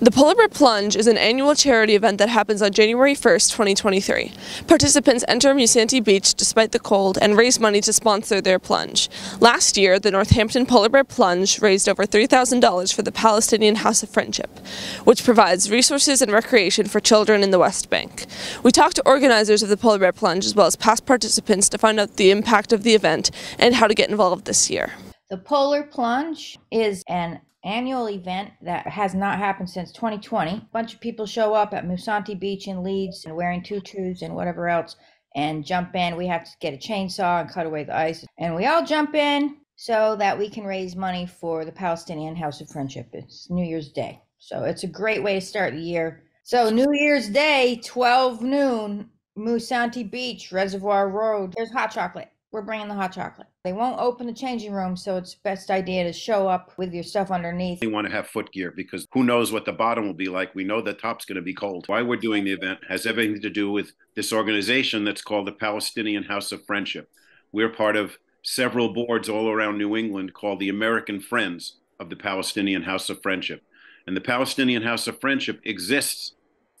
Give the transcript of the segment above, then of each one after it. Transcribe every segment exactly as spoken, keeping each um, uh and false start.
The Polar Bear Plunge is an annual charity event that happens on January first, twenty twenty-three. Participants enter Musante Beach despite the cold and raise money to sponsor their plunge. Last year, the Northampton Polar Bear Plunge raised over three thousand dollars for the Palestinian House of Friendship, which provides resources and recreation for children in the West Bank. We talked to organizers of the Polar Bear Plunge as well as past participants to find out the impact of the event and how to get involved this year. The Polar Plunge is an annual event that has not happened since twenty twenty. A bunch of people show up at Musante Beach in Leeds and wearing tutus and whatever else and jump in. We have to get a chainsaw and cut away the ice, and we all jump in so that we can raise money for the Palestinian House of Friendship. It's New Year's Day, so it's a great way to start the year. So New Year's Day, twelve noon, Musante Beach, Reservoir Road. There's hot chocolate. We're bringing the hot chocolate. They won't open the changing room, so it's best idea to show up with your stuff underneath. You want to have footgear because who knows what the bottom will be like. We know the top's going to be cold. Why we're doing the event has everything to do with this organization that's called the Palestinian House of Friendship. We're part of several boards all around New England called the American Friends of the Palestinian House of Friendship. And the Palestinian House of Friendship exists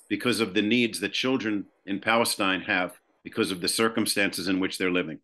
because of the needs that children in Palestine have because of the circumstances in which they're living.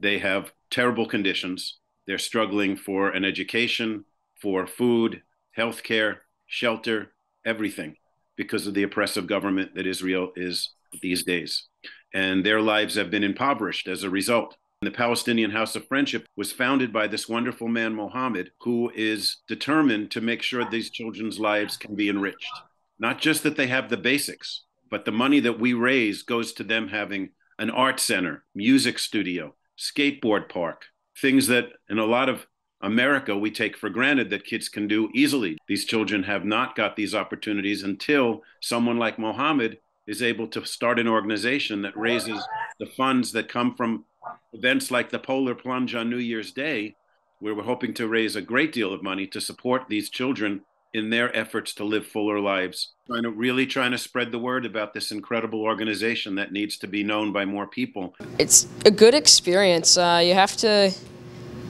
They have terrible conditions. They're struggling for an education, for food, healthcare, shelter, everything, because of the oppressive government that Israel is these days. And their lives have been impoverished as a result. The Palestinian House of Friendship was founded by this wonderful man, Mohammed, who is determined to make sure these children's lives can be enriched. Not just that they have the basics, but the money that we raise goes to them having an art center, music studio, skateboard park, things that in a lot of America we take for granted that kids can do easily. These children have not got these opportunities until someone like Mohammed is able to start an organization that raises the funds that come from events like the Polar Plunge on New Year's Day, where we're hoping to raise a great deal of money to support these children in their efforts to live fuller lives. Trying to, really trying to spread the word about this incredible organization that needs to be known by more people. It's a good experience. Uh, you have to,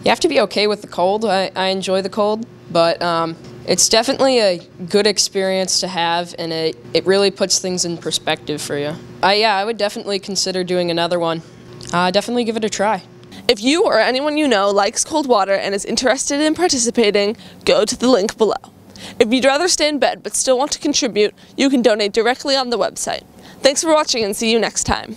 you have to be okay with the cold. I, I enjoy the cold, but um, it's definitely a good experience to have, and it, it really puts things in perspective for you. Uh, yeah, I would definitely consider doing another one. Uh, definitely give it a try. If you or anyone you know likes cold water and is interested in participating, go to the link below. If you'd rather stay in bed but still want to contribute, you can donate directly on the website. Thanks for watching, and see you next time.